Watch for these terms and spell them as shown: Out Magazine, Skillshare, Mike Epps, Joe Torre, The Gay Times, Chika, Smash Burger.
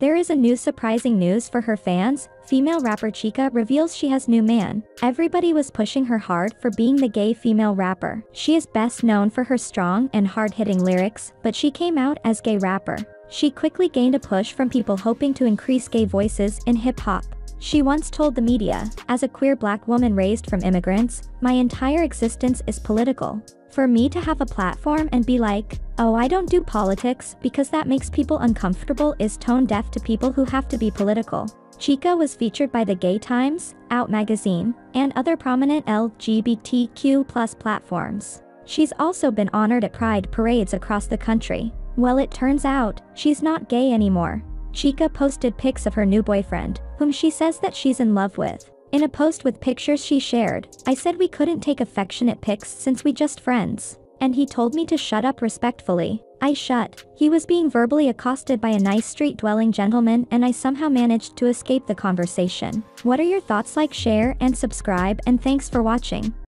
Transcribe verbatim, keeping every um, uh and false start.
There is a new surprising news for her fans. Female rapper Chika reveals she has new man. Everybody was pushing her hard for being the gay female rapper. She is best known for her strong and hard-hitting lyrics, but she came out as gay rapper. She quickly gained a push from people hoping to increase gay voices in hip-hop. She once told the media, "As a queer black woman raised from immigrants, my entire existence is political. For me to have a platform and be like, oh, I don't do politics because that makes people uncomfortable is tone deaf to people who have to be political." Chika was featured by The Gay Times, Out Magazine, and other prominent L G B T Q plus platforms. She's also been honored at pride parades across the country. Well, it turns out, she's not gay anymore. Chika posted pics of her new boyfriend, whom she says that she's in love with. In a post with pictures she shared, "I said we couldn't take affectionate pics since we just friends. And he told me to shut up respectfully. I shut. He was being verbally accosted by a nice street-dwelling gentleman and I somehow managed to escape the conversation." What are your thoughts? Like, share, and subscribe, and thanks for watching.